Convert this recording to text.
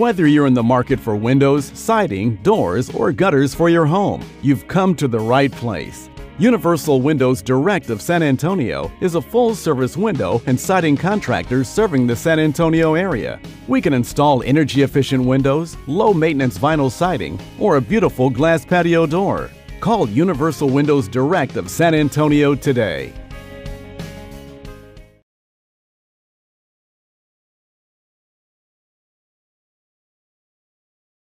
Whether you're in the market for windows, siding, doors, or gutters for your home, you've come to the right place. Universal Windows Direct of San Antonio is a full-service window and siding contractor serving the San Antonio area. We can install energy-efficient windows, low-maintenance vinyl siding, or a beautiful glass patio door. Call Universal Windows Direct of San Antonio today.